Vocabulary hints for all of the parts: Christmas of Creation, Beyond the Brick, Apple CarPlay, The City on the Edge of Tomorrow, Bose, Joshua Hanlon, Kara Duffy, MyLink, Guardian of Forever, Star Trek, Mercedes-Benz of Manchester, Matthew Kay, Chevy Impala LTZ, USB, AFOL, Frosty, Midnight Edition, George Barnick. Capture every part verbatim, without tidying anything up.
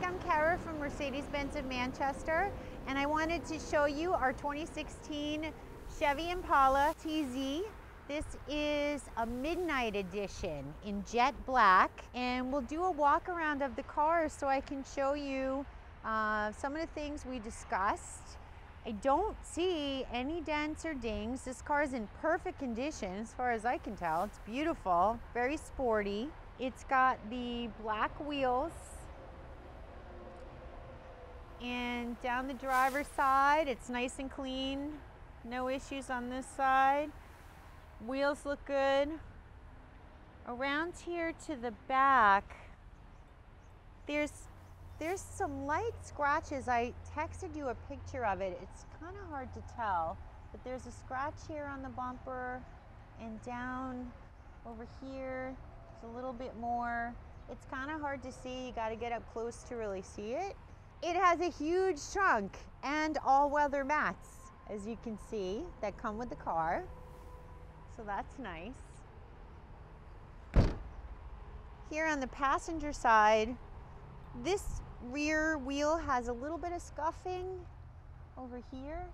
Merc, I'm Kara from Mercedes-Benz of Manchester, and I wanted to show you our twenty sixteen Chevy Impala L T Z. This is a midnight edition in jet black, and we'll do a walk around of the car so I can show you uh, some of the things we discussed. I don't see any dents or dings. This car is in perfect condition as far as I can tell. It's beautiful, very sporty. It's got the black wheels. And down the driver's side, it's nice and clean. No issues on this side. Wheels look good. Around here to the back, there's There's some light scratches. I texted you a picture of it. It's kind of hard to tell, but there's a scratch here on the bumper and down over here, it's a little bit more. It's kind of hard to see. You got to get up close to really see it. It has a huge trunk and all-weather mats, as you can see, that come with the car. So that's nice. Here on the passenger side, this rear wheel has a little bit of scuffing over here,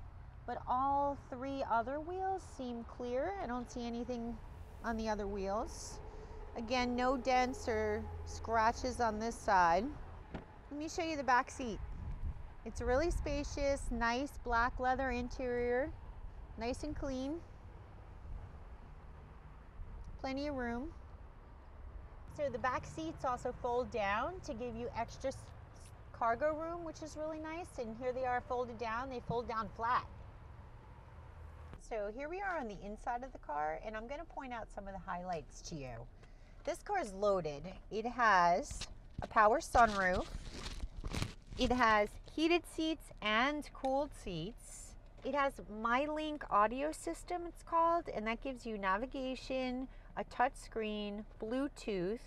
but all three other wheels seem clear. I don't see anything on the other wheels. Again, no dents or scratches on this side. Let me show you the back seat. It's really spacious, nice black leather interior, nice and clean. Plenty of room. So the back seats also fold down to give you extra cargo room, which is really nice. And here they are folded down. They fold down flat. So here we are on the inside of the car, and I'm going to point out some of the highlights to you. This car is loaded. It has a power sunroof. It has heated seats and cooled seats. It has MyLink audio system, it's called, and that gives you navigation, a touchscreen, Bluetooth,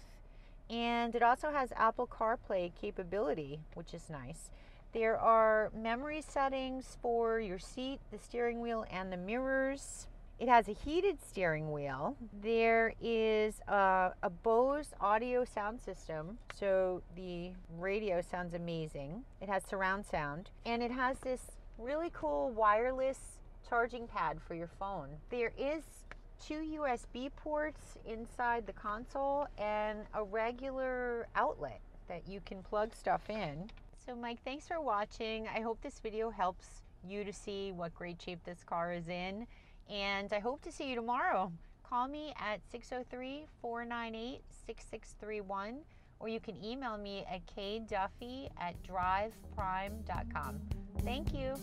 and it also has Apple CarPlay capability, which is nice. There are memory settings for your seat, the steering wheel, and the mirrors. It has a heated steering wheel. There is a, a Bose audio sound system, so the radio sounds amazing. It has surround sound, and it has this really cool wireless charging pad for your phone. There is two U S B ports inside the console and a regular outlet that you can plug stuff in. So Mike, thanks for watching. I hope this video helps you to see what great shape this car is in, and I hope to see you tomorrow. Call me at six oh three, four nine eight, six six three one, or you can email me at kduffy at driveprime dot com. Thank you.